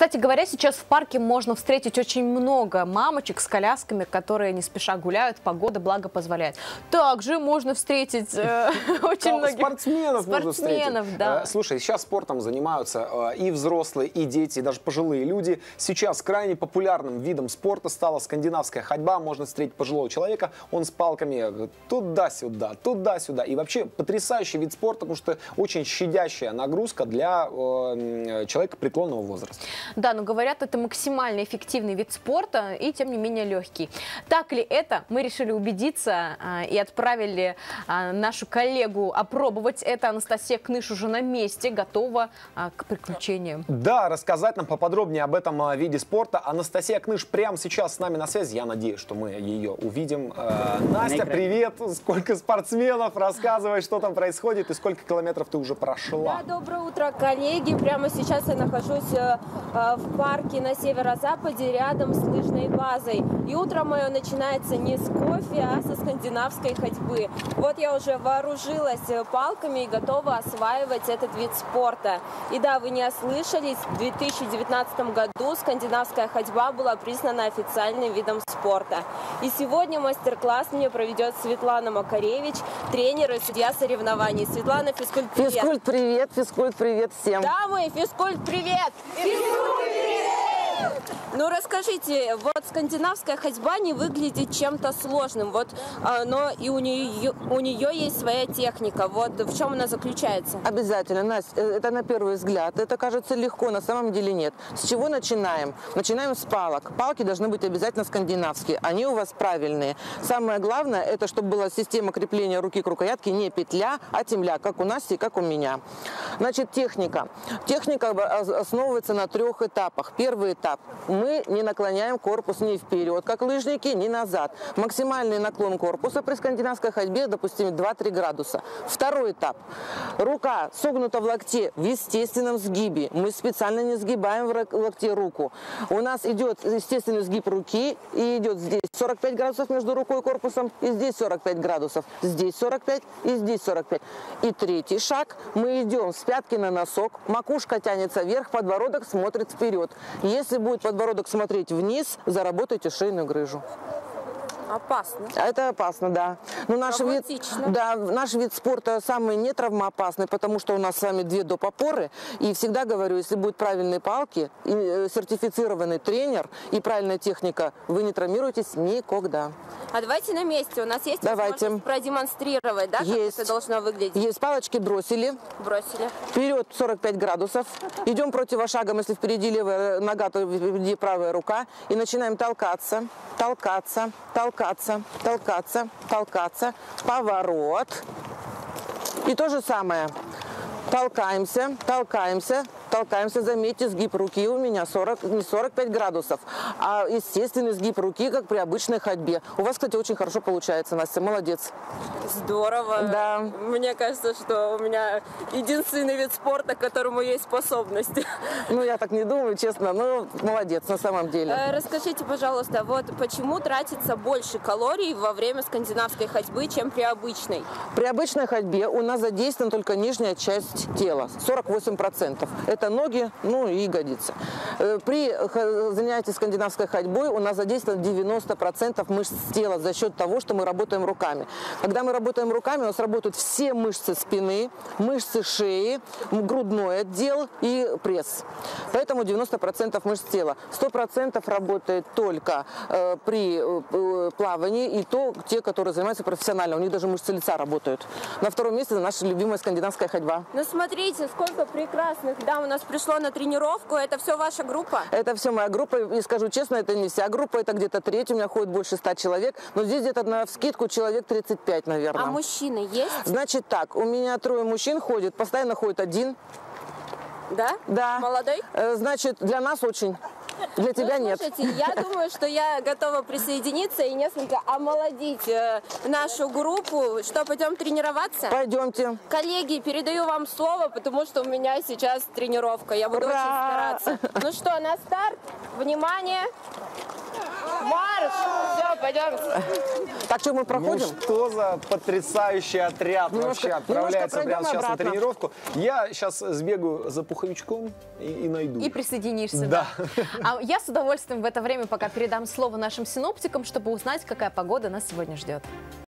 Кстати говоря, сейчас в парке можно встретить очень много мамочек с колясками, которые не спеша гуляют, погода благо позволяет. Также можно встретить очень многих спортсменов. Да. Слушай, сейчас спортом занимаются и взрослые, и дети, и даже пожилые люди. Сейчас крайне популярным видом спорта стала скандинавская ходьба. Можно встретить пожилого человека, он с палками туда-сюда, туда-сюда. И вообще потрясающий вид спорта, потому что очень щадящая нагрузка для человека преклонного возраста. Да, но говорят, это максимально эффективный вид спорта и, тем не менее, легкий. Так ли это? Мы решили убедиться и отправили нашу коллегу опробовать это. Анастасия Кныш уже на месте, готова к приключениям. Да, рассказать нам поподробнее об этом виде спорта. Анастасия Кныш прямо сейчас с нами на связи. Я надеюсь, что мы ее увидим. Настя, привет! Сколько спортсменов? Рассказывай, что там происходит и сколько километров ты уже прошла. Да, доброе утро, коллеги. Прямо сейчас я нахожусь в парке на северо-западе рядом с лыжной базой. И утро мое начинается не с кофе, а со скандинавской ходьбы. Вот я уже вооружилась палками и готова осваивать этот вид спорта. И да, вы не ослышались, в 2019 году скандинавская ходьба была признана официальным видом спорта. И сегодня мастер-класс мне проведет Светлана Макаревич, тренер и судья соревнований. Светлана, физкульт-привет. Физкульт-привет, физкульт-привет всем. Да, мы физкульт-привет. Ну, расскажите, вот скандинавская ходьба не выглядит чем-то сложным, вот, но и у нее есть своя техника. Вот в чем она заключается? Обязательно, Настя, это на первый взгляд. Это кажется легко, на самом деле нет. С чего начинаем? Начинаем с палок. Палки должны быть обязательно скандинавские, они у вас правильные. Самое главное, это чтобы была система крепления руки к рукоятке, не петля, а темля, как у Насти и как у меня. Значит, техника. Техника основывается на трех этапах. Первый этап. Мы не наклоняем корпус ни вперед, как лыжники, ни назад. Максимальный наклон корпуса при скандинавской ходьбе, допустим, 2-3 градуса. Второй этап. Рука согнута в локте в естественном сгибе. Мы специально не сгибаем в локте руку. У нас идет естественный сгиб руки и идет здесь 45 градусов между рукой и корпусом, и здесь 45 градусов, здесь 45 и здесь 45. И третий шаг. Мы идем с пятки на носок, макушка тянется вверх, подбородок смотрит вперед. Если будет подбородок смотреть вниз, заработайте шейную грыжу. Опасно. Это опасно, да. Но наш вид спорта самый не травмоопасный, потому что у нас с вами две доп. Опоры. И всегда говорю, если будут правильные палки, сертифицированный тренер и правильная техника, вы не травмируетесь никогда. А давайте на месте. У нас есть возможность продемонстрировать, да, как это должно выглядеть? Есть. Палочки бросили. Бросили. Вперед 45 градусов. Идем противошагом, если впереди левая нога, то впереди правая рука. И начинаем толкаться, толкаться, толкаться. Толкаться, толкаться, толкаться, поворот. И то же самое. Толкаемся, толкаемся, толкаемся. Заметьте, сгиб руки у меня 45 градусов, а естественный сгиб руки, как при обычной ходьбе. У вас, кстати, очень хорошо получается, Настя, молодец. Здорово. Да. Мне кажется, что у меня единственный вид спорта, к которому есть способности. Ну, я так не думаю, честно, но молодец на самом деле. Расскажите, пожалуйста, вот почему тратится больше калорий во время скандинавской ходьбы, чем при обычной? При обычной ходьбе у нас задействована только нижняя часть тела, 48%. Это ноги, ну и ягодицы. При занятии скандинавской ходьбой у нас задействовано 90% мышц тела за счет того, что мы работаем руками. Когда мы работаем руками, у нас работают все мышцы спины, мышцы шеи, грудной отдел и пресс. Поэтому 90% мышц тела. 100% работает только при плавании, и то те, которые занимаются профессионально. У них даже мышцы лица работают. На втором месте наша любимая скандинавская ходьба. Ну, смотрите, сколько прекрасных дам у нас пришло на тренировку. Это все ваша группа? Это все моя группа. И скажу честно, это не вся группа. Это где-то треть. У меня ходит больше 100 человек. Но здесь где-то навскидку человек 35, наверное. А мужчины есть? Значит так, у меня 3 мужчин ходит. Постоянно ходит один. Да? Да. Молодой? Значит, для нас очень... Для тебя ну, слушайте, нет. Я думаю, что я готова присоединиться и несколько омолодить нашу группу. Что, пойдем тренироваться? Пойдемте. Коллеги, передаю вам слово, потому что у меня сейчас тренировка. Я буду очень стараться. Ну что, на старт. Внимание. Марш! Все, пойдем. Так что мы проходим? Ну, что за потрясающий отряд вообще отправляется прямо сейчас обратно. На тренировку. Я сейчас сбегаю за пуховичком и найду. И присоединишься. Да. А я с удовольствием в это время пока передам слово нашим синоптикам, чтобы узнать, какая погода нас сегодня ждет.